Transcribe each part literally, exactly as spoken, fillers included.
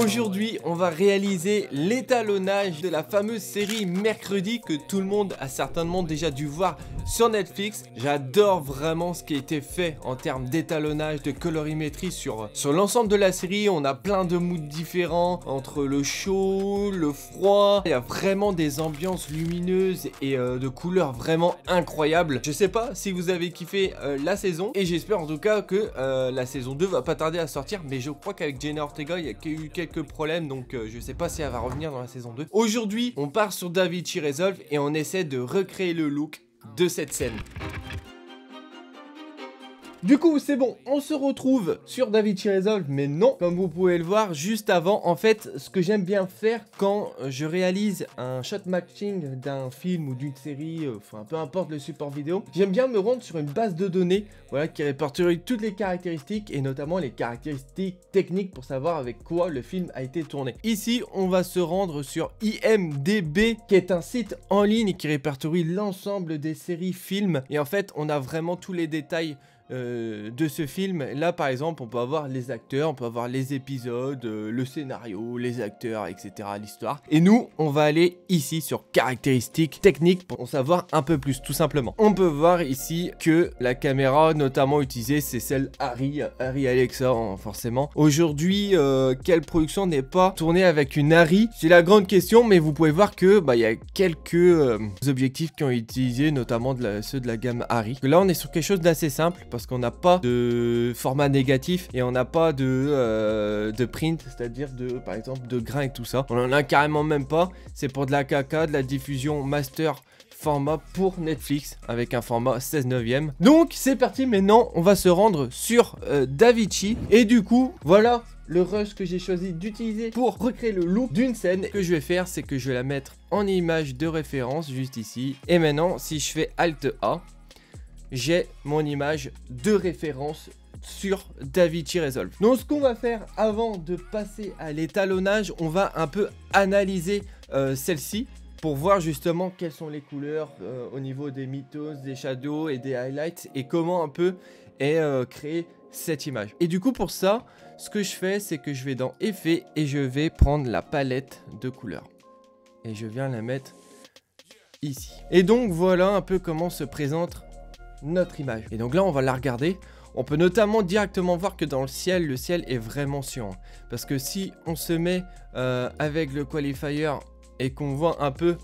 Aujourd'hui, on va réaliser l'étalonnage de la fameuse série Mercredi que tout le monde a certainement déjà dû voir sur Netflix. J'adore vraiment ce qui a été fait en termes d'étalonnage, de colorimétrie sur, sur l'ensemble de la série. On a plein de moods différents entre le chaud, le froid. Il y a vraiment des ambiances lumineuses et euh, de couleurs vraiment incroyables. Je sais pas si vous avez kiffé euh, la saison et j'espère en tout cas que euh, la saison deux va pas tarder à sortir, mais je crois qu'avec Jenna Ortega il y a eu quelques problèmes, donc euh, je sais pas si elle va revenir dans la saison deux. Aujourd'hui on part sur DaVinci Resolve et on essaie de recréer le look de cette scène. Du coup c'est bon, on se retrouve sur DaVinci Resolve, mais non, comme vous pouvez le voir juste avant, en fait ce que j'aime bien faire quand je réalise un shot matching d'un film ou d'une série, enfin peu importe le support vidéo, j'aime bien me rendre sur une base de données, voilà, qui répertorie toutes les caractéristiques et notamment les caractéristiques techniques pour savoir avec quoi le film a été tourné. Ici on va se rendre sur I M D B, qui est un site en ligne qui répertorie l'ensemble des séries films, et en fait on a vraiment tous les détails Euh, de ce film. Là par exemple on peut avoir les acteurs, on peut avoir les épisodes, euh, le scénario, les acteurs, etc, l'histoire, et nous on va aller ici sur caractéristiques techniques pour en savoir un peu plus, tout simplement. On peut voir ici que la caméra notamment utilisée c'est celle Arri, Arri Alexa, hein, forcément. Aujourd'hui euh, quelle production n'est pas tournée avec une Arri, c'est la grande question, mais vous pouvez voir que bah, y a quelques euh, objectifs qui ont utilisé, notamment de la, ceux de la gamme Arri. Là on est sur quelque chose d'assez simple parce qu'on n'a pas de format négatif et on n'a pas de, euh, de print, c'est-à-dire de, par exemple, de grain et tout ça. On en a carrément même pas. C'est pour de la K K, de la diffusion master format pour Netflix avec un format seize neuvième. Donc c'est parti, maintenant on va se rendre sur euh, DaVinci et du coup voilà le rush que j'ai choisi d'utiliser pour recréer le look d'une scène. Ce que je vais faire c'est que je vais la mettre en image de référence juste ici, et maintenant si je fais Alt A, j'ai mon image de référence sur DaVinci Resolve. Donc ce qu'on va faire avant de passer à l'étalonnage, on va un peu analyser euh, celle-ci pour voir justement quelles sont les couleurs euh, au niveau des mythos, des shadows et des highlights, et comment un peu est euh, créée cette image. Et du coup pour ça, ce que je fais c'est que je vais dans Effets et je vais prendre la palette de couleurs. Et je viens la mettre ici. Et donc voilà un peu comment se présente notre image. Et donc là on va la regarder, on peut notamment directement voir que dans le ciel, le ciel est vraiment chiant, parce que si on se met euh, avec le qualifier et qu'on voit un peu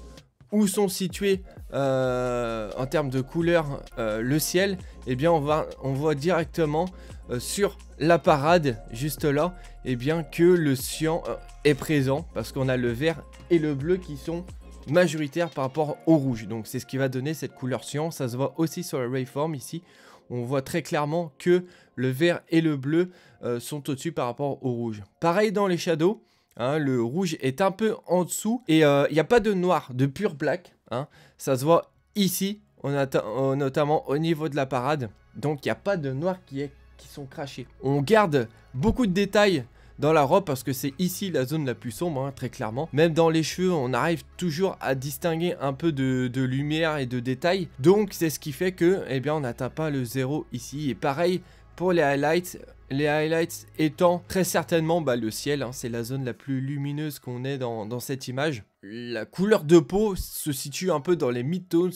où sont situés euh, en termes de couleur euh, le ciel, et eh bien on, va, on voit directement euh, sur la parade juste là, et eh bien que le cyan euh, est présent, parce qu'on a le vert et le bleu qui sont majoritaire par rapport au rouge, donc c'est ce qui va donner cette couleur cyan. Ça se voit aussi sur la waveform. Ici on voit très clairement que le vert et le bleu euh, sont au dessus par rapport au rouge. Pareil dans les shadows, hein, le rouge est un peu en dessous et il euh, n'y a pas de noir, de pur black, hein. Ça se voit ici, on a euh, notamment au niveau de la parade, donc il n'y a pas de noir qui, est, qui sont crachés. On garde beaucoup de détails dans la robe parce que c'est ici la zone la plus sombre, hein, très clairement. Même dans les cheveux on arrive toujours à distinguer un peu de, de lumière et de détails, donc c'est ce qui fait que eh bien on n'atteint pas le zéro ici. Et pareil pour les highlights, les highlights étant très certainement bah, le ciel, hein, c'est la zone la plus lumineuse qu'on ait dans, dans cette image. La couleur de peau se situe un peu dans les mid-tones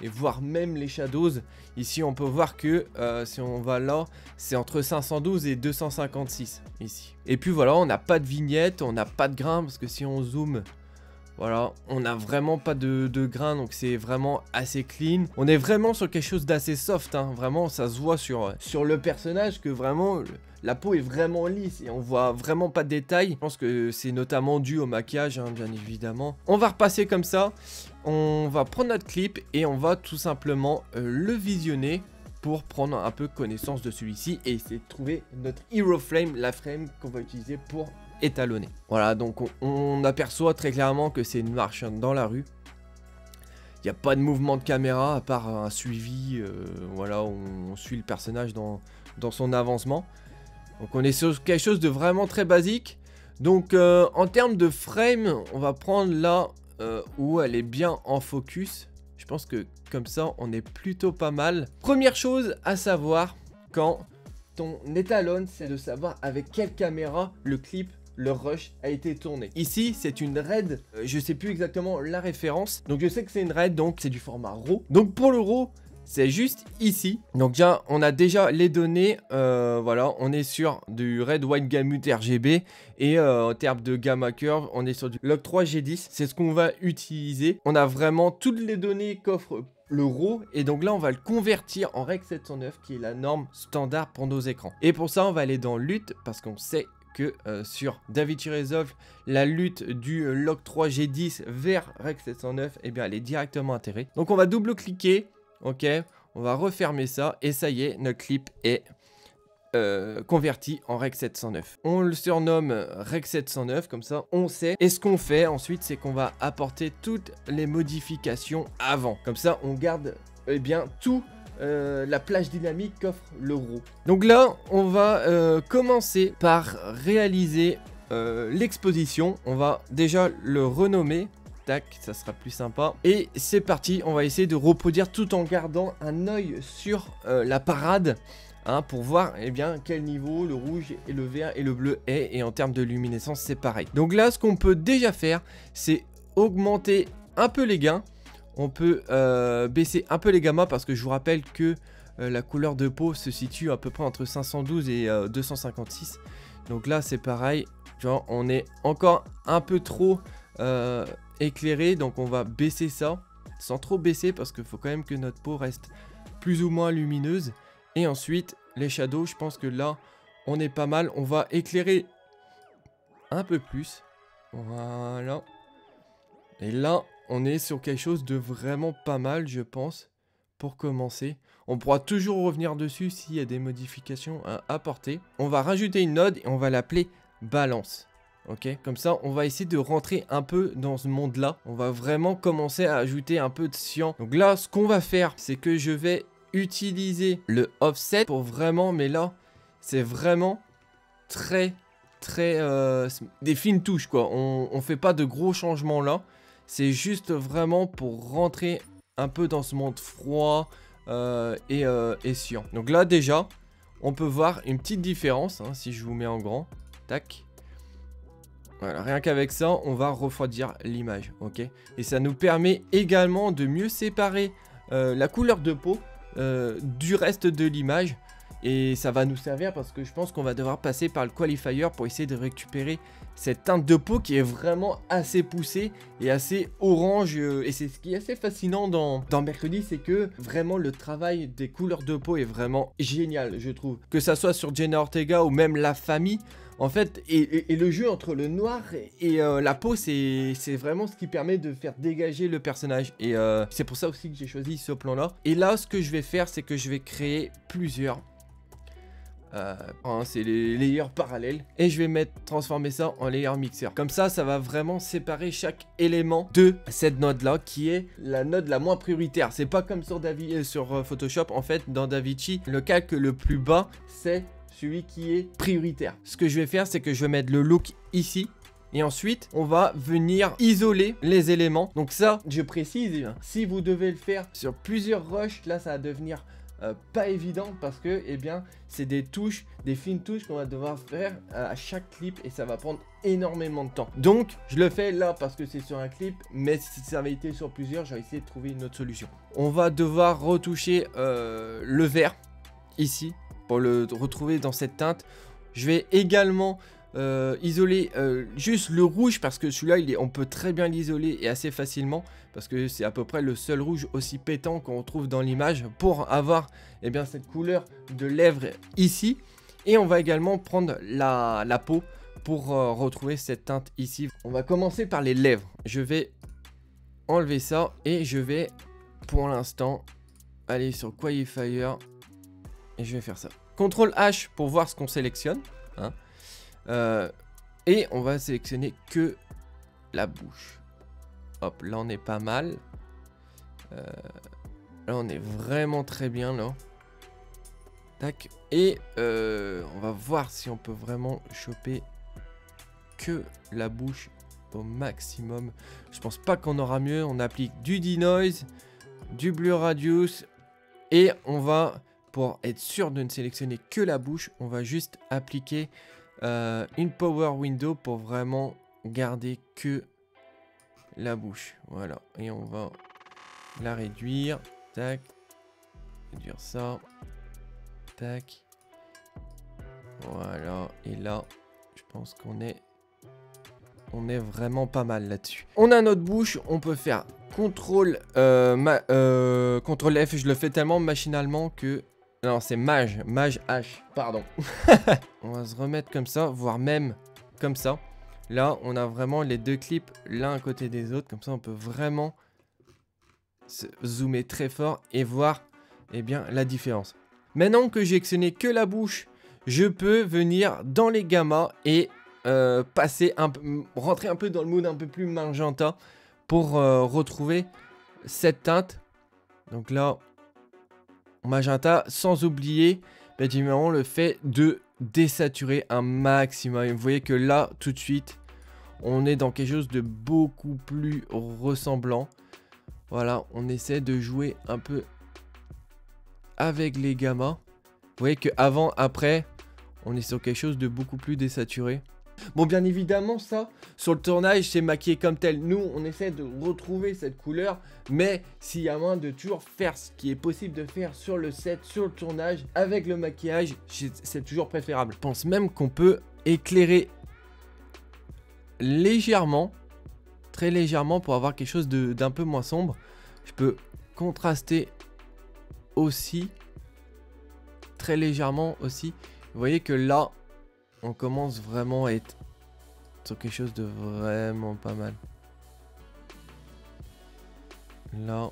et voire même les shadows. Ici on peut voir que euh, si on va là, c'est entre cinq cent douze et deux cent cinquante-six ici. Et puis voilà, on n'a pas de vignette, on n'a pas de grain, parce que si on zoome, voilà, on n'a vraiment pas de, de grain, donc c'est vraiment assez clean. On est vraiment sur quelque chose d'assez soft, hein, vraiment ça se voit sur, sur le personnage que vraiment le, la peau est vraiment lisse et on voit vraiment pas de détails. Je pense que c'est notamment dû au maquillage, hein, bien évidemment. On va repasser comme ça, on va prendre notre clip et on va tout simplement euh, le visionner pour prendre un peu connaissance de celui-ci et essayer de trouver notre hero frame, la frame qu'on va utiliser pour étalonné. Voilà, donc on, on aperçoit très clairement que c'est une marche dans la rue. Il n'y a pas de mouvement de caméra à part un suivi. Euh, voilà, on, on suit le personnage dans, dans son avancement. Donc on est sur quelque chose de vraiment très basique. Donc euh, en termes de frame, on va prendre là euh, où elle est bien en focus. Je pense que comme ça, on est plutôt pas mal. Première chose à savoir quand ton étalonne, c'est de savoir avec quelle caméra le clip le rush a été tourné. Ici, c'est une RED, euh, je sais plus exactement la référence. Donc je sais que c'est une RED, donc c'est du format RAW. Donc pour le RAW, c'est juste ici. Donc déjà, on a déjà les données. Euh, voilà, on est sur du Red, White, Gamut, R G B. Et euh, en termes de gamma curve, on est sur du Log trois G dix. C'est ce qu'on va utiliser. On a vraiment toutes les données qu'offre le RAW, et donc là on va le convertir en REC sept cent neuf qui est la norme standard pour nos écrans. Et pour ça on va aller dans lutte, parce qu'on sait que euh, sur DaVinci Resolve, la lutte du euh, Log trois G dix vers REC sept cent neuf, eh bien elle est directement intégrée. Donc on va double-cliquer, ok, on va refermer ça, et ça y est, notre clip est euh, converti en REC sept cent neuf. On le surnomme REC sept cent neuf, comme ça on sait. Et ce qu'on fait ensuite, c'est qu'on va apporter toutes les modifications avant. Comme ça on garde, eh bien, tout euh, la plage dynamique qu'offre le RAW. Donc là on va euh, commencer par réaliser euh, l'exposition. On va déjà le renommer. Tac, ça sera plus sympa. Et c'est parti, on va essayer de reproduire tout en gardant un œil sur euh, la parade, hein, pour voir eh bien quel niveau le rouge et le vert et le bleu est. Et en termes de luminescence, c'est pareil. Donc là, ce qu'on peut déjà faire, c'est augmenter un peu les gains. On peut euh, baisser un peu les gammas, parce que je vous rappelle que euh, la couleur de peau se situe à peu près entre cinq cent douze et euh, deux cent cinquante-six. Donc là, c'est pareil. Genre, on est encore un peu trop... Euh, éclairé, donc on va baisser ça sans trop baisser, parce qu'il faut quand même que notre peau reste plus ou moins lumineuse. Et ensuite les shadows, je pense que là on est pas mal. On va éclairer un peu plus, voilà, et là on est sur quelque chose de vraiment pas mal, je pense, pour commencer. On pourra toujours revenir dessus s'il y a des modifications à apporter. On va rajouter une node et on va l'appeler balance. Ok, comme ça on va essayer de rentrer un peu dans ce monde là. On va vraiment commencer à ajouter un peu de cyan. Donc là ce qu'on va faire, c'est que je vais utiliser le offset pour vraiment, mais là c'est vraiment très très euh, des fines touches quoi. On, on fait pas de gros changements là. C'est juste vraiment pour rentrer un peu dans ce monde froid euh, et, euh, et cyan. Donc là déjà on peut voir une petite différence, hein, si je vous mets en grand. Tac. Voilà, rien qu'avec ça, on va refroidir l'image, ok. Et ça nous permet également de mieux séparer euh, la couleur de peau euh, du reste de l'image. Et ça va nous servir, parce que je pense qu'on va devoir passer par le qualifier pour essayer de récupérer cette teinte de peau qui est vraiment assez poussée et assez orange. Et c'est ce qui est assez fascinant dans, dans Mercredi, c'est que vraiment le travail des couleurs de peau est vraiment génial, je trouve. Que ça soit sur Jenna Ortega ou même La Famille. En fait, et, et, et le jeu entre le noir et, et euh, la peau, c'est vraiment ce qui permet de faire dégager le personnage. Et euh, c'est pour ça aussi que j'ai choisi ce plan-là. Et là, ce que je vais faire, c'est que je vais créer plusieurs. Euh, hein, c'est les layers parallèles. Et je vais mettre, transformer ça en layer mixer. Comme ça, ça va vraiment séparer chaque élément de cette node-là, qui est la node la moins prioritaire. C'est pas comme sur, Davi, euh, sur Photoshop. En fait, dans DaVinci, le calque le plus bas, c'est... celui qui est prioritaire. Ce que je vais faire, c'est que je vais mettre le look ici. Et ensuite, on va venir isoler les éléments. Donc ça, je précise, si vous devez le faire sur plusieurs rushs, là, ça va devenir euh, pas évident, parce que, eh bien, c'est des touches, des fines touches qu'on va devoir faire à chaque clip. Et ça va prendre énormément de temps. Donc, je le fais là parce que c'est sur un clip. Mais si ça avait été sur plusieurs, j'aurais essayé de trouver une autre solution. On va devoir retoucher euh, le vert ici. Pour le retrouver dans cette teinte, je vais également euh, isoler euh, juste le rouge, parce que celui-là, il est, on peut très bien l'isoler et assez facilement, parce que c'est à peu près le seul rouge aussi pétant qu'on retrouve dans l'image pour avoir eh bien, cette couleur de lèvres ici. Et on va également prendre la, la peau pour euh, retrouver cette teinte ici. On va commencer par les lèvres. Je vais enlever ça et je vais pour l'instant aller sur Qualifier. Et je vais faire ça. contrôle H pour voir ce qu'on sélectionne. Hein. Euh, et on va sélectionner que la bouche. Hop, là on est pas mal. Euh, là on est vraiment très bien là. Tac. Et euh, on va voir si on peut vraiment choper que la bouche au maximum. Je pense pas qu'on aura mieux. On applique du denoise, du blur radius. Et on va... pour être sûr de ne sélectionner que la bouche, on va juste appliquer euh, une power window pour vraiment garder que la bouche. Voilà. Et on va la réduire. Tac. Réduire ça. Tac. Voilà. Et là, je pense qu'on est... On est vraiment pas mal là-dessus. On a notre bouche, on peut faire contrôle euh, ma, euh, contrôle F. Je le fais tellement machinalement que... Non, c'est mage, mage H, pardon. On va se remettre comme ça, voire même comme ça. Là, on a vraiment les deux clips l'un à côté des autres. Comme ça, on peut vraiment se zoomer très fort et voir eh bien, la différence. Maintenant que j'ai actionné que la bouche, je peux venir dans les gammas et... Euh, passer un peu, rentrer un peu dans le mood un peu plus magenta pour euh, retrouver cette teinte. Donc là, magenta, sans oublier bah, évidemment le fait de désaturer un maximum. Vous voyez que là, tout de suite, on est dans quelque chose de beaucoup plus ressemblant. Voilà, on essaie de jouer un peu avec les gammas. Vous voyez que avant, après, on est sur quelque chose de beaucoup plus désaturé. Bon, bien évidemment, ça, sur le tournage, c'est maquillé comme tel. Nous, on essaie de retrouver cette couleur, mais s'il y a moyen de toujours faire ce qui est possible de faire sur le set, sur le tournage, avec le maquillage, c'est toujours préférable. Je pense même qu'on peut éclairer légèrement, très légèrement, pour avoir quelque chose d'un peu moins sombre. Je peux contraster aussi, très légèrement aussi. Vous voyez que là... On commence vraiment à être sur quelque chose de vraiment pas mal. Là.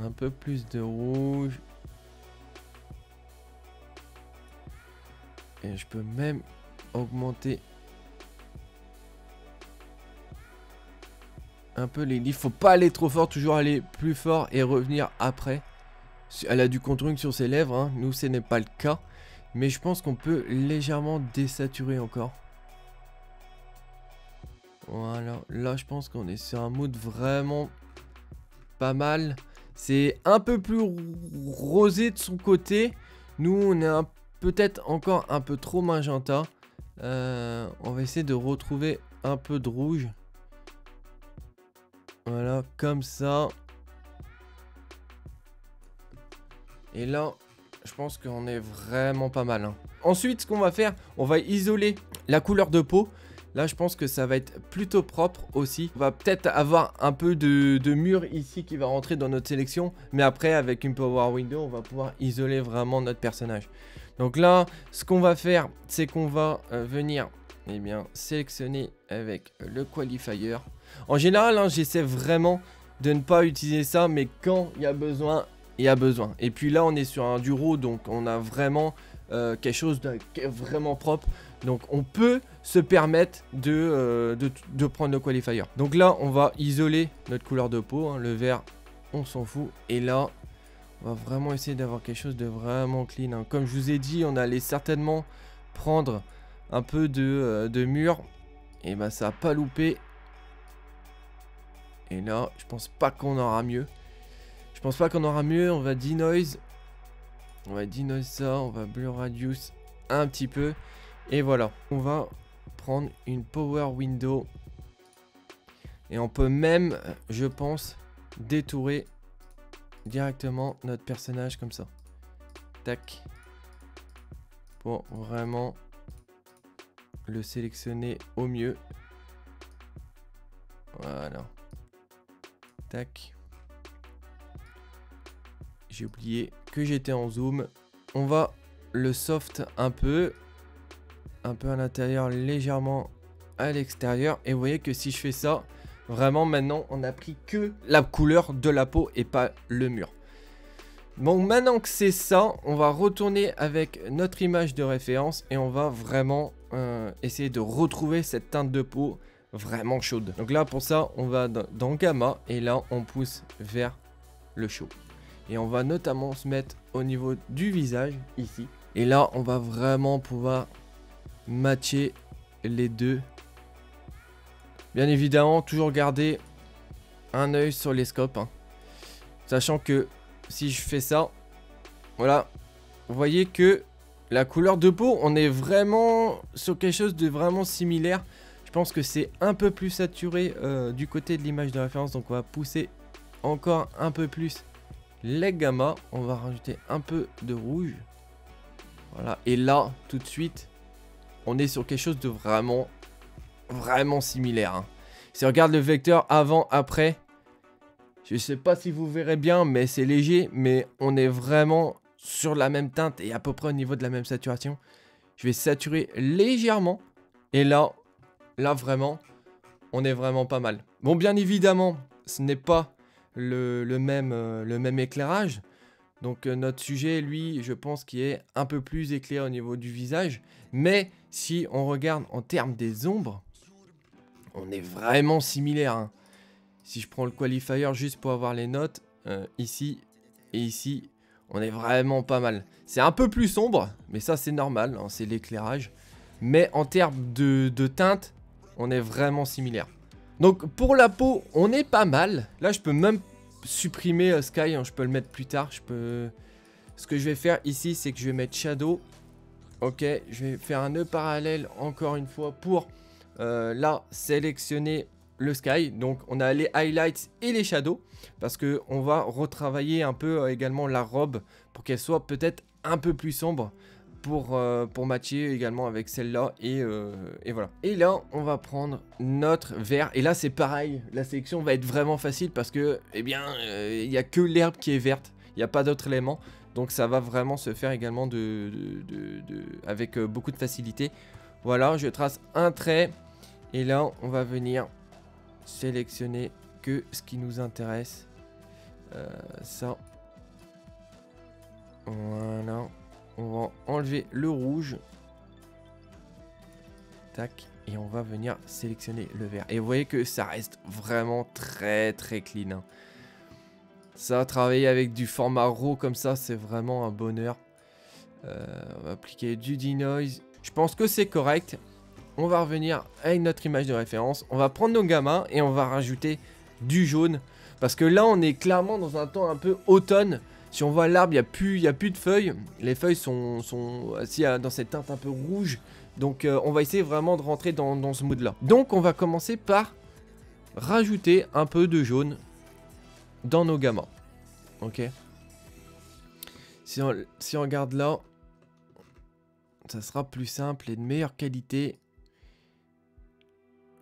Un peu plus de rouge. Et je peux même augmenter un peu les lifts. Faut pas aller trop fort, toujours aller plus fort et revenir après. Elle a du contouring sur ses lèvres, hein. Nous ce n'est pas le cas. Mais je pense qu'on peut légèrement désaturer encore. Voilà, là je pense qu'on est sur un mood vraiment pas mal. C'est un peu plus rosé de son côté. Nous on est peut-être encore un peu trop magenta. Euh, on va essayer de retrouver un peu de rouge. Voilà, comme ça. Et là... Je pense qu'on est vraiment pas mal. Hein. Ensuite, ce qu'on va faire, on va isoler la couleur de peau. Là, je pense que ça va être plutôt propre aussi. On va peut-être avoir un peu de, de mur ici qui va rentrer dans notre sélection. Mais après, avec une Power Window, on va pouvoir isoler vraiment notre personnage. Donc là, ce qu'on va faire, c'est qu'on va euh, venir eh bien, sélectionner avec le qualifier. En général, hein, j'essaie vraiment de ne pas utiliser ça. Mais quand il y a besoin... Il y a besoin. Et puis là, on est sur un duro, donc on a vraiment euh, quelque chose de vraiment propre. Donc on peut se permettre de, euh, de, de prendre le qualifier. Donc là, on va isoler notre couleur de peau. Hein, le vert, on s'en fout. Et là, on va vraiment essayer d'avoir quelque chose de vraiment clean. Hein. Comme je vous ai dit, on allait certainement prendre un peu de, euh, de mur. Et ben ça n'a pas loupé. Et là, je pense pas qu'on aura mieux. Je pense pas qu'on aura mieux, on va denoise. On va denoise ça, on va blur radius un petit peu. Et voilà, on va prendre une power window. Et on peut même, je pense, détourer directement notre personnage comme ça. Tac. Pour vraiment le sélectionner au mieux. Voilà. Tac. J'ai oublié que j'étais en zoom. On va le soft un peu. Un peu à l'intérieur, légèrement à l'extérieur. Et vous voyez que si je fais ça, vraiment maintenant, on a pris que la couleur de la peau et pas le mur. Bon, maintenant que c'est ça, on va retourner avec notre image de référence. Et on va vraiment euh, essayer de retrouver cette teinte de peau vraiment chaude. Donc là, pour ça, on va dans Gamma. Et là, on pousse vers le chaud. Et on va notamment se mettre au niveau du visage, ici. Et là, on va vraiment pouvoir matcher les deux. Bien évidemment, toujours garder un œil sur les scopes. Hein. Sachant que si je fais ça, voilà. Vous voyez que La couleur de peau, on est vraiment sur quelque chose de vraiment similaire. Je pense que c'est un peu plus saturé euh, du côté de l'image de référence. Donc on va pousser encore un peu plus les gammas. On va rajouter un peu de rouge. Voilà. Et là, tout de suite, on est sur quelque chose de vraiment, vraiment similaire. Hein. Si on regarde le vecteur avant-après, je sais pas si vous verrez bien, mais c'est léger. Mais on est vraiment sur la même teinte et à peu près au niveau de la même saturation. Je vais saturer légèrement. Et là, là vraiment, on est vraiment pas mal. Bon, bien évidemment, ce n'est pas le, le, même, euh, le même éclairage. Donc euh, notre sujet, lui, je pense qu'il est un peu plus éclairé au niveau du visage. Mais si on regarde en termes des ombres, on est vraiment similaire. Hein. Si je prends le qualifier juste pour avoir les notes, euh, ici et ici, on est vraiment pas mal. C'est un peu plus sombre, mais ça c'est normal, hein, c'est l'éclairage. Mais en termes de, de teinte, on est vraiment similaire. Donc pour la peau, on est pas mal. Là, je peux même supprimer euh, Sky, hein, je peux le mettre plus tard. Je peux... Ce que je vais faire ici, c'est que je vais mettre Shadow. Ok, je vais faire un nœud parallèle encore une fois pour... Euh, là, sélectionner le sky. Donc on a les highlights et les shadows parce que on va retravailler un peu euh, également la robe pour qu'elle soit peut-être un peu plus sombre pour, euh, pour matcher également avec celle-là et, euh, et voilà. Et là on va prendre notre vert et là c'est pareil, la sélection va être vraiment facile parce que eh bien il n'y a que l'herbe qui est verte, il n'y a pas d'autres éléments, donc ça va vraiment se faire également de, de, de, de, avec euh, beaucoup de facilité. Voilà, je trace un trait et là on va venir sélectionner que ce qui nous intéresse. Euh, ça. Voilà. On va enlever le rouge. Tac. Et on va venir sélectionner le vert. Et vous voyez que ça reste vraiment très très clean. Hein. Ça, travailler avec du format RAW comme ça, c'est vraiment un bonheur. Euh, on va appliquer du denoise. Je pense que c'est correct. On va revenir avec notre image de référence. On va prendre nos gammas et on va rajouter du jaune. Parce que là, on est clairement dans un temps un peu automne. Si on voit l'arbre, il n'y a, a plus de feuilles. Les feuilles sont, sont assis dans cette teinte un peu rouge. Donc, euh, on va essayer vraiment de rentrer dans, dans ce mood-là. Donc, on va commencer par rajouter un peu de jaune dans nos gammas. Ok. Si on, si on regarde là... Ça sera plus simple et de meilleure qualité.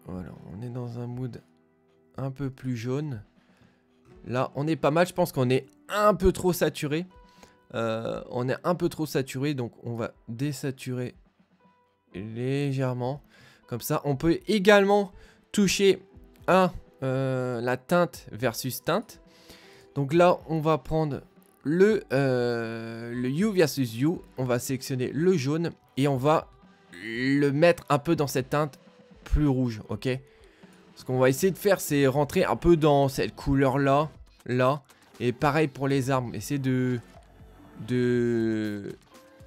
Voilà, on est dans un mood un peu plus jaune. Là, on est pas mal. Je pense qu'on est un peu trop saturé. Euh, on est un peu trop saturé, donc on va désaturer légèrement. Comme ça, on peut également toucher à euh, la teinte versus teinte. Donc là, on va prendre... Le, euh, le hue versus hue, on va sélectionner le jaune et on va le mettre un peu dans cette teinte plus rouge, ok? Ce qu'on va essayer de faire, c'est rentrer un peu dans cette couleur-là, là, et pareil pour les arbres, essayer de, de,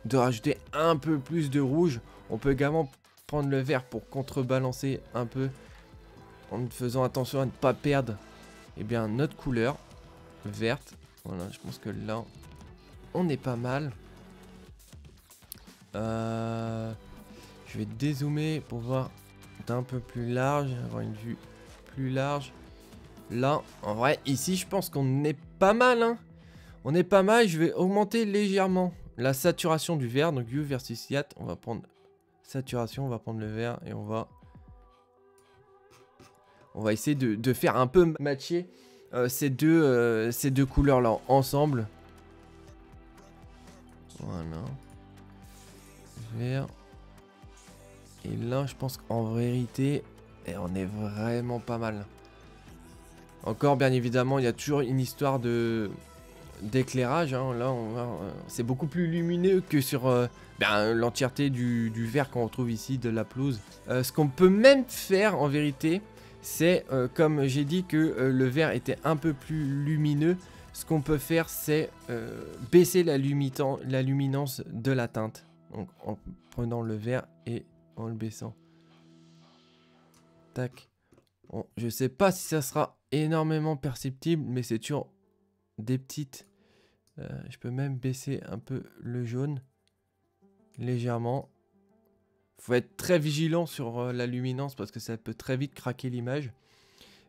de rajouter un peu plus de rouge. On peut également prendre le vert pour contrebalancer un peu, en faisant attention à ne pas perdre eh bien, notre couleur verte. Voilà, je pense que là, on est pas mal. Euh, je vais dézoomer pour voir d'un peu plus large, avoir une vue plus large. Là, en vrai, ici, je pense qu'on est pas mal. Hein. On est pas mal, je vais augmenter légèrement la saturation du vert. Donc, Hue versus Hue, on va prendre saturation, on va prendre le vert et on va... On va essayer de, de faire un peu matcher... Euh, ces deux, euh, ces deux couleurs-là ensemble. Voilà. Vert. Et là, je pense qu'en vérité, et on est vraiment pas mal. Encore, bien évidemment, il y a toujours une histoire de d'éclairage. Hein. Là, on va, euh, c'est beaucoup plus lumineux que sur euh, ben, l'entièreté du, du vert qu'on retrouve ici, de la pelouse. Euh, ce qu'on peut même faire, en vérité... C'est, euh, comme j'ai dit que euh, le vert était un peu plus lumineux, ce qu'on peut faire, c'est euh, baisser la, la luminance de la teinte. Donc, en prenant le vert et en le baissant. Tac. Bon, je sais pas si ça sera énormément perceptible, mais c'est toujours des petites... Euh, je peux même baisser un peu le jaune. légèrement. Faut être très vigilant sur la luminance parce que ça peut très vite craquer l'image.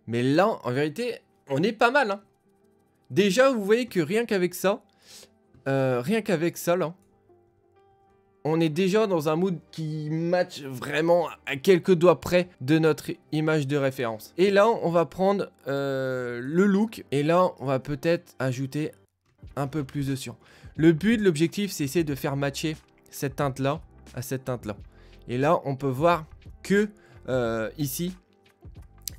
Mais là, en vérité, on est pas mal, hein. Déjà, vous voyez que rien qu'avec ça, euh, rien qu'avec ça, là, on est déjà dans un mood qui match vraiment à quelques doigts près de notre image de référence. Et là, on va prendre euh, le look. Et là, on va peut-être ajouter un peu plus de cyan. Le but, l'objectif, c'est essayer de faire matcher cette teinte-là à cette teinte-là. Et là, on peut voir que euh, ici,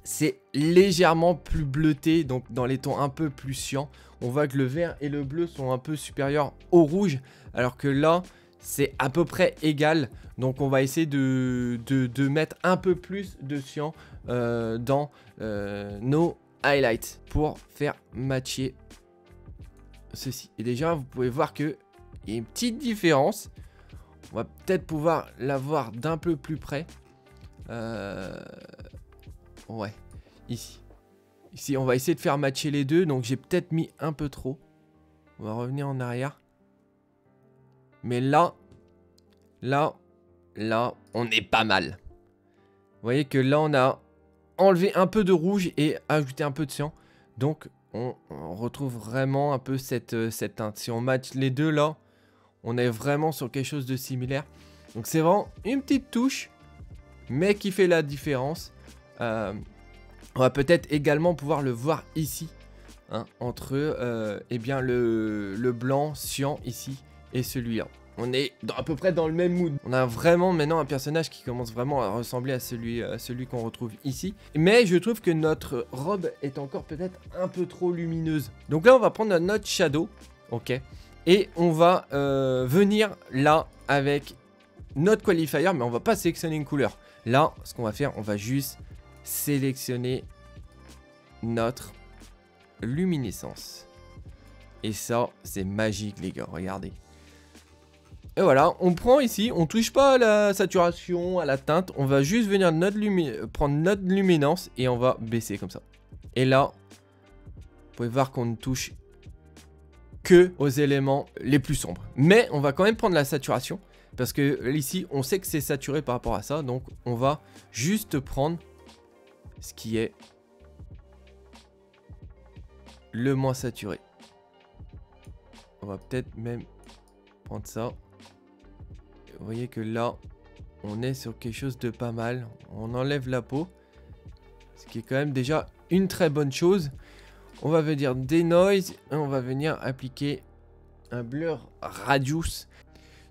c'est légèrement plus bleuté, donc dans les tons un peu plus cyan. On voit que le vert et le bleu sont un peu supérieurs au rouge, alors que là, c'est à peu près égal. Donc on va essayer de, de, de mettre un peu plus de cyan euh, dans euh, nos highlights pour faire matcher ceci. Et déjà, vous pouvez voir qu'il y a une petite différence. On va peut-être pouvoir la voir d'un peu plus près. Euh... Ouais, ici. Ici, on va essayer de faire matcher les deux. Donc, j'ai peut-être mis un peu trop. On va revenir en arrière. Mais là, là, là, on est pas mal. Vous voyez que là, on a enlevé un peu de rouge et ajouté un peu de cyan. Donc, on, on retrouve vraiment un peu cette, cette teinte. Si on match les deux, là, on est vraiment sur quelque chose de similaire. Donc, c'est vraiment une petite touche, mais qui fait la différence. Euh, on va peut-être également pouvoir le voir ici, hein, entre euh, eh bien le, le blanc cyan ici et celui-là. On est dans, à peu près dans le même mood. On a vraiment maintenant un personnage qui commence vraiment à ressembler à celui, à celui qu'on retrouve ici. Mais je trouve que notre robe est encore peut-être un peu trop lumineuse. Donc là, on va prendre notre shadow, ok, et on va euh, venir là avec notre qualifier, mais on va pas sélectionner une couleur. Là, ce qu'on va faire, on va juste sélectionner notre luminescence. Et ça, c'est magique, les gars. Regardez. Et voilà, on prend ici, on touche pas à la saturation, à la teinte. On va juste venir notre lumi- prendre notre luminance et on va baisser comme ça. Et là, vous pouvez voir qu'on ne touche que aux éléments les plus sombres. Mais on va quand même prendre la saturation. Parce que ici, on sait que c'est saturé par rapport à ça. Donc, on va juste prendre ce qui est le moins saturé. On va peut-être même prendre ça. Vous voyez que là, on est sur quelque chose de pas mal. On enlève la peau. Ce qui est quand même déjà une très bonne chose. On va venir denoise et on va venir appliquer un blur radius.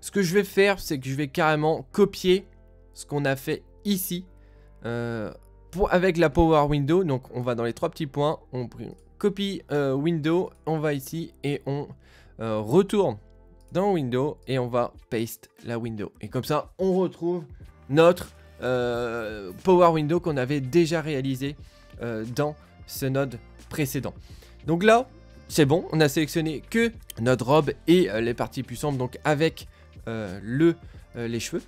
Ce que je vais faire, c'est que je vais carrément copier ce qu'on a fait ici euh, pour, avec la Power Window. Donc, on va dans les trois petits points, on copie euh, Window, on va ici et on euh, retourne dans Window et on va paste la Window. Et comme ça, on retrouve notre euh, Power Window qu'on avait déjà réalisé euh, dans ce node précédent. Donc là, c'est bon, on a sélectionné que notre robe et euh, les parties plus sombres, donc avec... Euh, le, euh, les cheveux.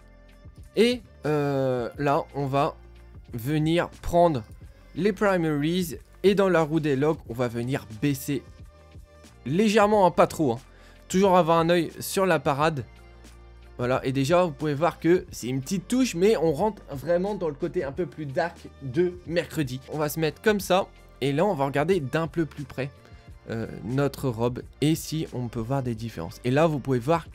Et euh, là, on va venir prendre les primaries. Et dans la roue des logs, on va venir baisser légèrement, hein, pas trop. Hein. Toujours avoir un œil sur la parade. Voilà, et déjà, vous pouvez voir que c'est une petite touche, mais on rentre vraiment dans le côté un peu plus dark de mercredi. On va se mettre comme ça. Et là, on va regarder d'un peu plus près euh, notre robe. Et si on peut voir des différences. Et là, vous pouvez voir...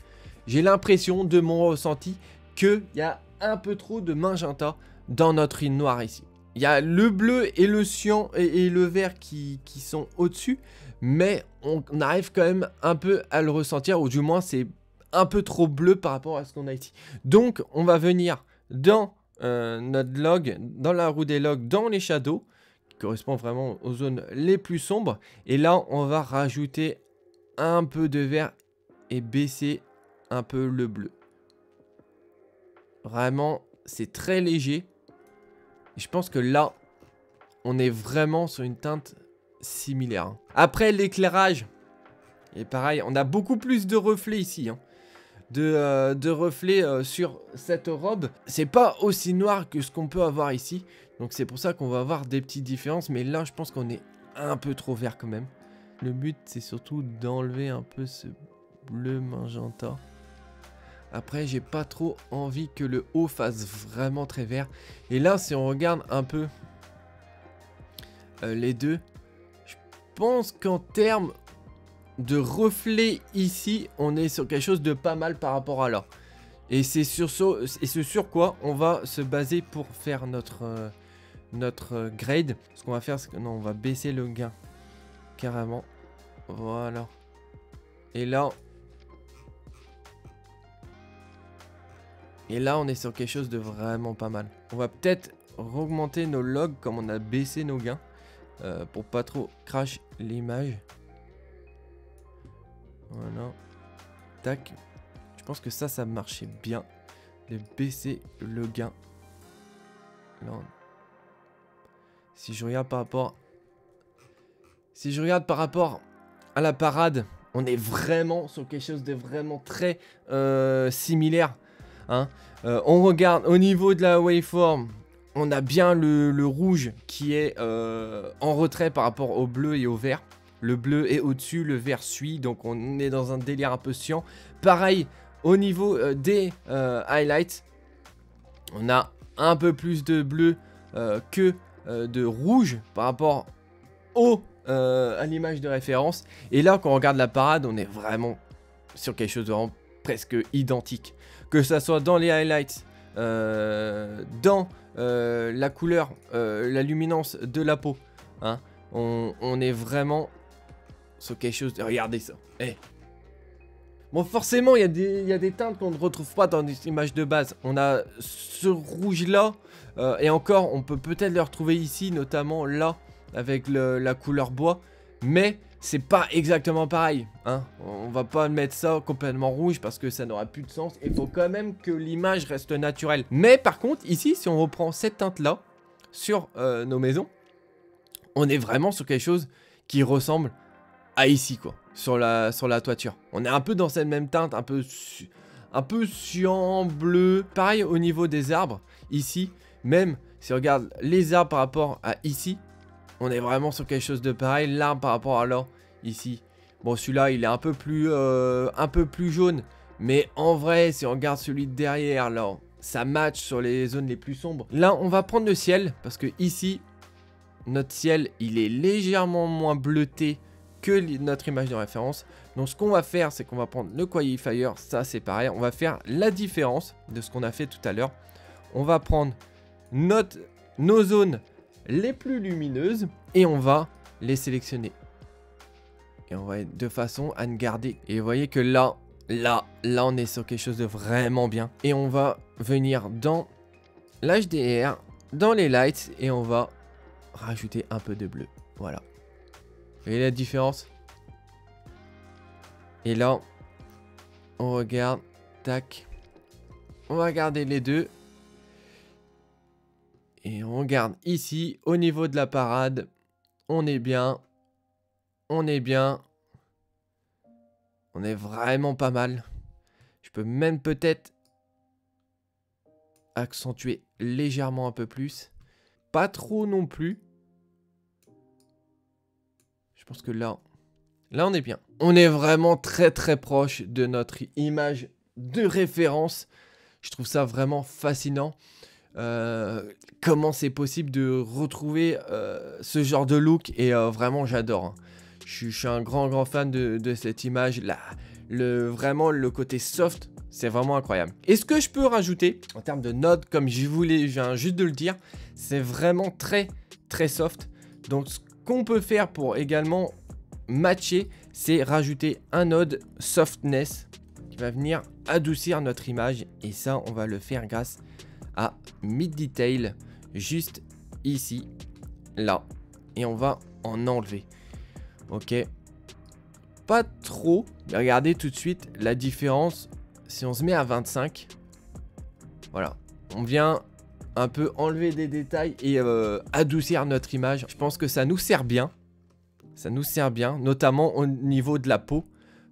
J'ai l'impression de mon ressenti qu'il y a un peu trop de magenta dans notre île noire ici. Il y a le bleu et le cyan et, et le vert qui, qui sont au-dessus, mais on, on arrive quand même un peu à le ressentir, ou du moins c'est un peu trop bleu par rapport à ce qu'on a ici. Donc on va venir dans euh, notre log, dans la roue des logs, dans les shadows, qui correspond vraiment aux zones les plus sombres. Et là, on va rajouter un peu de vert et baisser un peu le bleu. Vraiment, c'est très léger. Je pense que là, on est vraiment sur une teinte similaire. Après l'éclairage, et pareil, on a beaucoup plus de reflets ici, hein, de, euh, de reflets euh, sur cette robe. C'est pas aussi noir que ce qu'on peut avoir ici, donc c'est pour ça qu'on va avoir des petites différences. Mais là, je pense qu'on est un peu trop vert quand même. Le but, c'est surtout d'enlever un peu ce bleu magenta. Après, j'ai pas trop envie que le haut fasse vraiment très vert. Et là, si on regarde un peu euh, les deux, je pense qu'en termes de reflet ici, on est sur quelque chose de pas mal par rapport à là. Et c'est sur ce, et ce sur quoi on va se baser pour faire notre, euh, notre grade. Ce qu'on va faire, c'est que non, on va baisser le gain carrément. Voilà. Et là... Et là, on est sur quelque chose de vraiment pas mal. On va peut-être augmenter nos logs comme on a baissé nos gains. Euh, pour pas trop crash l'image. Voilà. Tac. Je pense que ça, ça marchait bien. De baisser le gain. Là, on... Si je regarde par rapport... Si je regarde par rapport à la parade, on est vraiment sur quelque chose de vraiment très euh, similaire. Hein. Euh, on regarde au niveau de la waveform, on a bien le, le rouge qui est euh, en retrait par rapport au bleu et au vert. Le bleu est au-dessus, le vert suit, donc on est dans un délire un peu chiant. Pareil, au niveau euh, des euh, highlights, on a un peu plus de bleu euh, que euh, de rouge par rapport au, euh, à l'image de référence. Et là, quand on regarde la parade, on est vraiment sur quelque chose de vraiment presque identique. Que ça soit dans les highlights, euh, dans euh, la couleur, euh, la luminance de la peau, hein, on, on est vraiment sur quelque chose de... Regardez ça. Hey. Bon, forcément, il y a des, y a des teintes qu'on ne retrouve pas dans les images de base. On a ce rouge-là, euh, et encore, on peut peut-être le retrouver ici, notamment là, avec le, la couleur bois, mais... C'est pas exactement pareil, hein. On va pas mettre ça complètement rouge parce que ça n'aura plus de sens. Il faut quand même que l'image reste naturelle. Mais par contre, ici, si on reprend cette teinte-là sur euh, nos maisons, on est vraiment sur quelque chose qui ressemble à ici, quoi. Sur la, sur la toiture. On est un peu dans cette même teinte, un peu, un peu cyan, bleu. Pareil au niveau des arbres, ici. Même si on regarde les arbres par rapport à ici, on est vraiment sur quelque chose de pareil. L'arbre par rapport à là, ici. Bon, celui-là, il est un peu plus euh, un peu plus jaune. Mais en vrai, si on regarde celui de derrière, là, ça match sur les zones les plus sombres. Là, on va prendre le ciel. Parce que ici, notre ciel, il est légèrement moins bleuté que notre image de référence. Donc, ce qu'on va faire, c'est qu'on va prendre le qualifier. Ça, c'est pareil. On va faire la différence de ce qu'on a fait tout à l'heure. On va prendre notre, nos zones... les plus lumineuses et on va les sélectionner et on va être de façon à ne garder. Et vous voyez que là là là on est sur quelque chose de vraiment bien et on va venir dans l'H D R, dans les lights, et on va rajouter un peu de bleu. Voilà, vous voyez la différence. Et là on regarde, tac, on va garder les deux. Et on regarde ici, au niveau de la parade, on est bien, on est bien, on est vraiment pas mal. Je peux même peut-être accentuer légèrement un peu plus, pas trop non plus. Je pense que là, là on est bien. On est vraiment très très proche de notre image de référence. Je trouve ça vraiment fascinant. Euh, comment c'est possible de retrouver euh, ce genre de look et euh, vraiment j'adore, hein. je, je suis un grand grand fan de, de cette image là. Le, vraiment le côté soft, c'est vraiment incroyable. Et ce que je peux rajouter en termes de notes, comme je voulais, je viens juste de le dire, c'est vraiment très très soft. Donc ce qu'on peut faire pour également matcher, c'est rajouter un node softness qui va venir adoucir notre image, et ça on va le faire grâce à mid-detail, juste ici, là, et on va en enlever. Ok, pas trop, mais regardez tout de suite la différence. Si on se met à vingt-cinq, voilà, on vient un peu enlever des détails et euh, adoucir notre image. Je pense que ça nous sert bien, ça nous sert bien, notamment au niveau de la peau,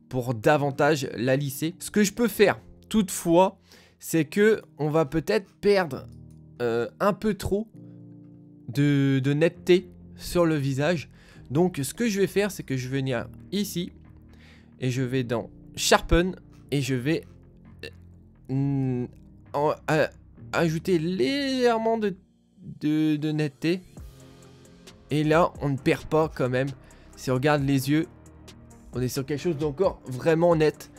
pour davantage la lisser. Ce que je peux faire toutefois, c'est que on va peut-être perdre euh, un peu trop de, de netteté sur le visage. Donc ce que je vais faire, c'est que je vais venir ici et je vais dans Sharpen et je vais mm, en, à, ajouter légèrement de, de, de netteté. Et là, on ne perd pas quand même. Si on regarde les yeux, on est sur quelque chose d'encore vraiment net.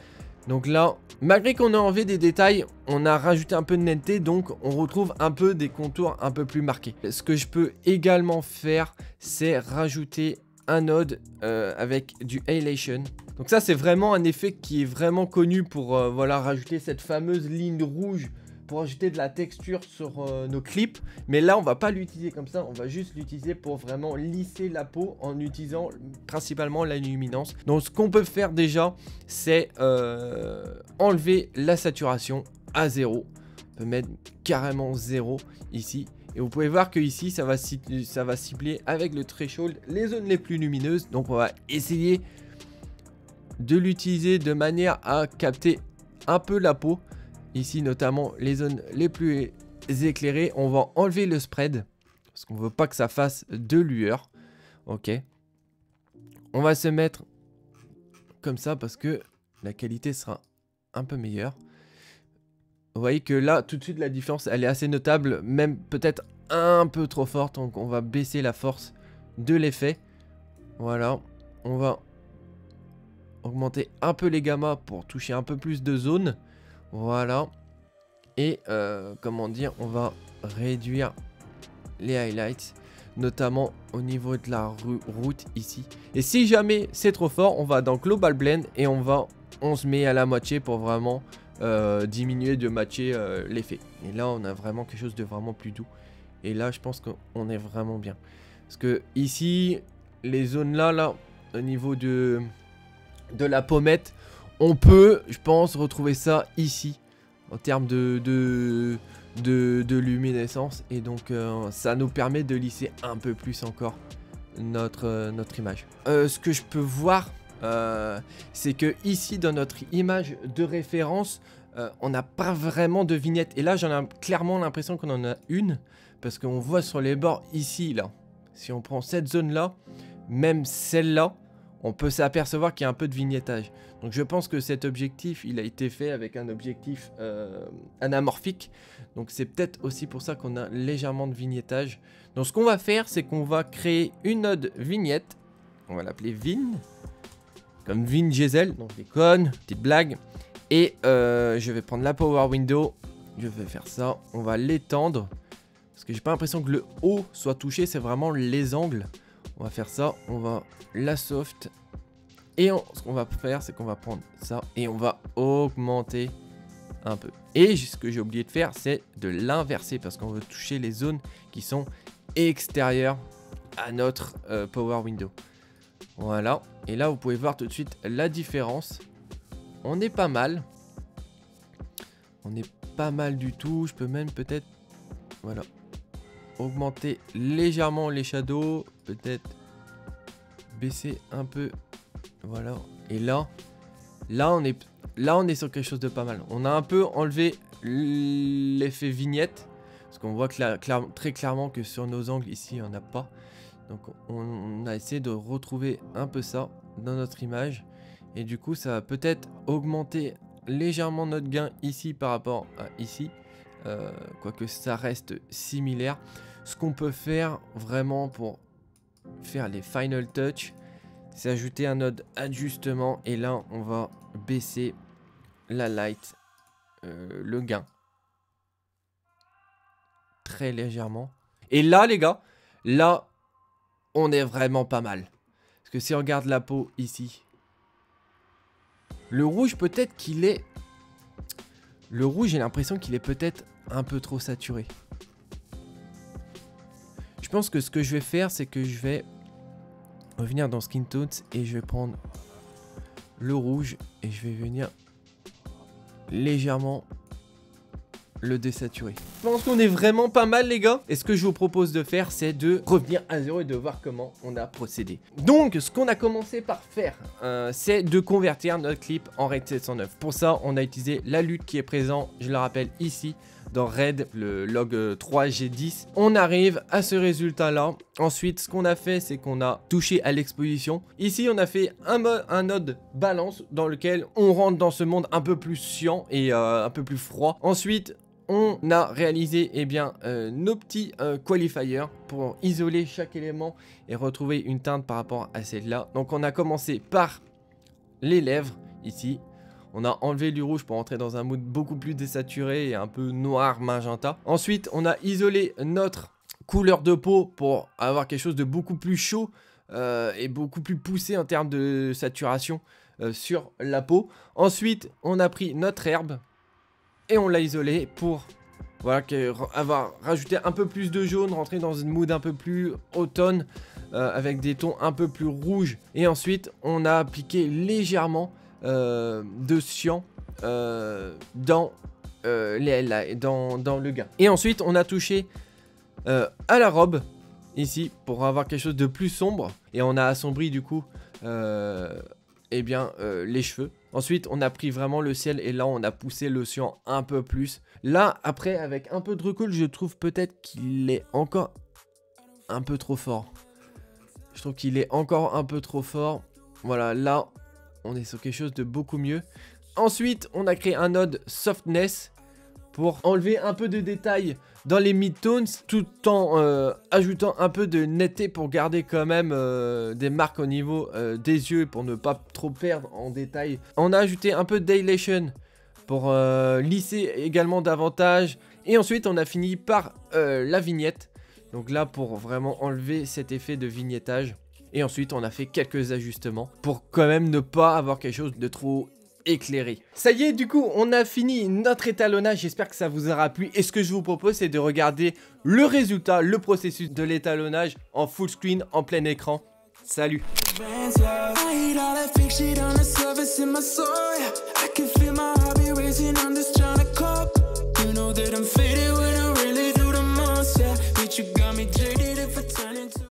Donc là, malgré qu'on a enlevé des détails, on a rajouté un peu de netteté. Donc, on retrouve un peu des contours un peu plus marqués. Ce que je peux également faire, c'est rajouter un node euh, avec du halation. Donc ça, c'est vraiment un effet qui est vraiment connu pour euh, voilà, rajouter cette fameuse ligne rouge pour ajouter de la texture sur euh, nos clips. Mais là, on va pas l'utiliser comme ça. On va juste l'utiliser pour vraiment lisser la peau en utilisant principalement la luminance. Donc, ce qu'on peut faire déjà, c'est euh, enlever la saturation à zéro. On peut mettre carrément zéro ici. Et vous pouvez voir que ici, ça va, ça va cibler avec le threshold les zones les plus lumineuses. Donc, on va essayer de l'utiliser de manière à capter un peu la peau. Ici, notamment, les zones les plus éclairées. On va enlever le spread parce qu'on veut pas que ça fasse de lueur. Ok. On va se mettre comme ça parce que la qualité sera un peu meilleure. Vous voyez que là, tout de suite, la différence, elle est assez notable. Même peut-être un peu trop forte. Donc, on va baisser la force de l'effet. Voilà. On va augmenter un peu les gammas pour toucher un peu plus de zones. Voilà. Et euh, comment dire, on va réduire les highlights, notamment au niveau de la route ici. Et si jamais c'est trop fort, on va dans Global Blend et on va, on se met à la moitié pour vraiment euh, diminuer de matcher euh, l'effet. Et là, on a vraiment quelque chose de vraiment plus doux. Et là, je pense qu'on est vraiment bien. Parce que ici, les zones là, là, au niveau de, de la pommette, on peut, je pense, retrouver ça ici en termes de, de, de, de luminescence. Et donc, euh, ça nous permet de lisser un peu plus encore notre, euh, notre image. Euh, ce que je peux voir, euh, c'est que ici, dans notre image de référence, euh, on n'a pas vraiment de vignette. Et là, j'en ai clairement l'impression qu'on en a une. Parce qu'on voit sur les bords ici, là. Si on prend cette zone-là, même celle-là, on peut s'apercevoir qu'il y a un peu de vignettage. Donc je pense que cet objectif, il a été fait avec un objectif euh, anamorphique. Donc c'est peut-être aussi pour ça qu'on a légèrement de vignettage. Donc ce qu'on va faire, c'est qu'on va créer une node vignette. On va l'appeler Vin. Comme Vin Gesell. Donc des connes, petite blague. Et euh, je vais prendre la Power Window. Je vais faire ça. On va l'étendre. Parce que j'ai pas l'impression que le haut soit touché. C'est vraiment les angles. On va faire ça, on va la soft. Et on, ce qu'on va faire, c'est qu'on va prendre ça et on va augmenter un peu. Et ce que j'ai oublié de faire, c'est de l'inverser parce qu'on veut toucher les zones qui sont extérieures à notre euh, Power Window. Voilà. Et là, vous pouvez voir tout de suite la différence. On est pas mal. On est pas mal du tout. Je peux même peut-être... Voilà. Augmenter légèrement les shadows, peut-être baisser un peu, voilà. Et là, là on est, là on est sur quelque chose de pas mal. On a un peu enlevé l'effet vignette parce qu'on voit cla cla très clairement que sur nos angles ici, on n'a pas. Donc on, on a essayé de retrouver un peu ça dans notre image et du coup, ça va peut-être augmenter légèrement notre gain ici par rapport à ici. Euh, quoique ça reste similaire. Ce qu'on peut faire vraiment pour faire les final touch, c'est ajouter un node ajustement et là on va baisser la light, euh, le gain très légèrement. Et là les gars, là on est vraiment pas mal parce que si on regarde la peau ici, le rouge peut-être qu'il est, le rouge j'ai l'impression qu'il est peut-être un peu trop saturé. Je pense que ce que je vais faire, c'est que je vais revenir dans Skin Tones et je vais prendre le rouge et je vais venir légèrement le désaturer. Je pense qu'on est vraiment pas mal les gars. Et ce que je vous propose de faire, c'est de revenir à zéro et de voir comment on a procédé. Donc ce qu'on a commencé par faire, euh, c'est de convertir notre clip en R E C sept cent neuf. Pour ça, on a utilisé la lutte qui est présente, je le rappelle ici, dans RED, le log trois G dix. On arrive à ce résultat-là. Ensuite, ce qu'on a fait, c'est qu'on a touché à l'exposition. Ici, on a fait un mode, un node balance dans lequel on rentre dans ce monde un peu plus chiant et euh, un peu plus froid. Ensuite, on a réalisé eh bien, euh, nos petits euh, qualifiers pour isoler chaque élément et retrouver une teinte par rapport à celle-là. Donc, on a commencé par les lèvres ici. On a enlevé du rouge pour entrer dans un mood beaucoup plus désaturé et un peu noir magenta. Ensuite, on a isolé notre couleur de peau pour avoir quelque chose de beaucoup plus chaud euh, et beaucoup plus poussé en termes de saturation euh, sur la peau. Ensuite, on a pris notre herbe et on l'a isolée pour voilà, avoir rajouté un peu plus de jaune, rentrer dans une mood un peu plus automne euh, avec des tons un peu plus rouges. Et ensuite, on a appliqué légèrement Euh, de cyan euh, dans, euh, les, la, dans, dans le gars. Et ensuite, on a touché euh, à la robe, ici, pour avoir quelque chose de plus sombre. Et on a assombri, du coup, euh, eh bien, euh, les cheveux. Ensuite, on a pris vraiment le ciel et là, on a poussé le cyan un peu plus. Là, après, avec un peu de recul, je trouve peut-être qu'il est encore un peu trop fort. Je trouve qu'il est encore un peu trop fort. Voilà, là... on est sur quelque chose de beaucoup mieux. Ensuite, on a créé un node softness pour enlever un peu de détails dans les mid-tones tout en euh, ajoutant un peu de netteté pour garder quand même euh, des marques au niveau euh, des yeux pour ne pas trop perdre en détail. On a ajouté un peu de dilation pour euh, lisser également davantage. Et ensuite, on a fini par euh, la vignette. Donc là, pour vraiment enlever cet effet de vignettage. Et ensuite, on a fait quelques ajustements pour quand même ne pas avoir quelque chose de trop éclairé. Ça y est, du coup, on a fini notre étalonnage. J'espère que ça vous aura plu. Et ce que je vous propose, c'est de regarder le résultat, le processus de l'étalonnage en full screen, en plein écran. Salut!